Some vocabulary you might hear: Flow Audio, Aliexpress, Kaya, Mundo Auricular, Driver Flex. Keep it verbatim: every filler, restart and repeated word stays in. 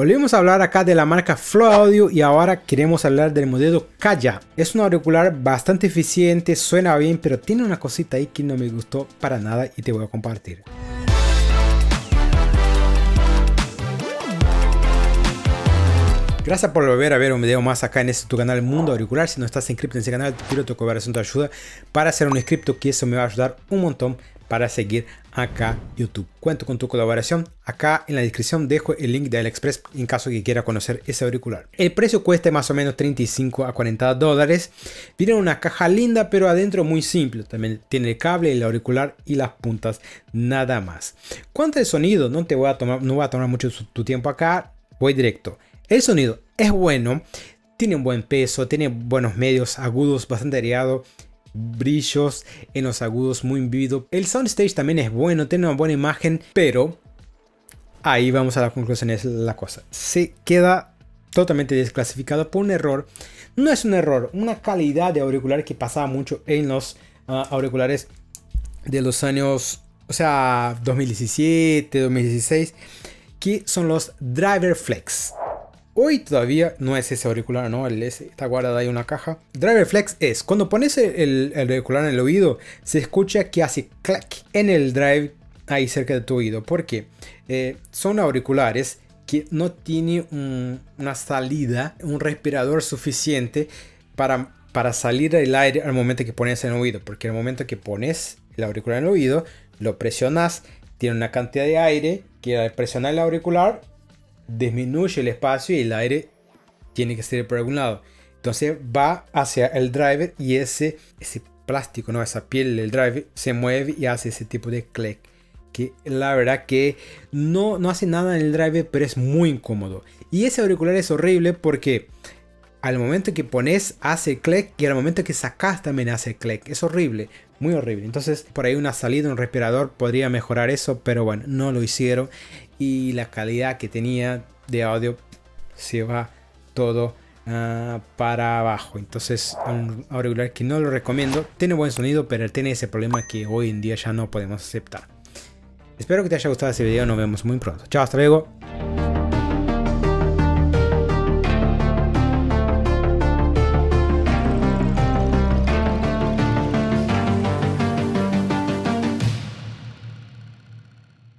Volvimos a hablar acá de la marca Flow Audio y ahora queremos hablar del modelo Kaya. Es un auricular bastante eficiente, suena bien, pero tiene una cosita ahí que no me gustó para nada y te voy a compartir. Gracias por volver a ver un video más acá en este tu canal Mundo Auricular. Si no estás inscrito en ese canal, te quiero tu colaboración, tu ayuda para hacer un inscripto, que eso me va a ayudar un montón para seguir acá YouTube. Cuento con tu colaboración. Acá en la descripción dejo el link de Aliexpress en caso que quiera conocer ese auricular. El precio cuesta más o menos treinta y cinco a cuarenta dólares. Viene una caja linda, pero adentro muy simple. También tiene el cable, el auricular y las puntas, nada más. Cuanto al sonido, no te voy a tomar, no voy a tomar mucho tu tiempo acá. Voy directo. El sonido es bueno, tiene un buen peso, tiene buenos medios, agudos bastante variados, brillos en los agudos muy vívidos. El soundstage también es bueno, tiene una buena imagen, pero ahí vamos a la conclusión, es la cosa. Se queda totalmente desclasificado por un error. No es un error, una calidad de auricular que pasaba mucho en los uh, auriculares de los años, o sea, dos mil diecisiete, dos mil dieciséis, que son los Driver Flex. Hoy todavía no es ese auricular, ¿no? El S, está guardada ahí una caja. Driver Flex es, cuando pones el, el auricular en el oído, se escucha que hace clac en el drive ahí cerca de tu oído. ¿Por qué? Eh, son auriculares que no tienen un, una salida, un respirador suficiente para, para salir el aire al momento que pones en el oído. Porque al momento que pones el auricular en el oído, lo presionas, tiene una cantidad de aire que al presionar el auricular disminuye el espacio y el aire tiene que salir por algún lado, entonces va hacia el driver y ese, ese plástico, no, esa piel del driver se mueve y hace ese tipo de clic que la verdad que no, no hace nada en el driver, pero es muy incómodo. Y ese auricular es horrible porque al momento que pones hace clic y al momento que sacas también hace clic, es horrible, muy horrible. Entonces por ahí una salida, un respirador podría mejorar eso, pero bueno, no lo hicieron y la calidad que tenía de audio se va todo uh, para abajo. Entonces un auricular que no lo recomiendo, tiene buen sonido pero tiene ese problema que hoy en día ya no podemos aceptar. Espero que te haya gustado este video, nos vemos muy pronto. Chao, hasta luego.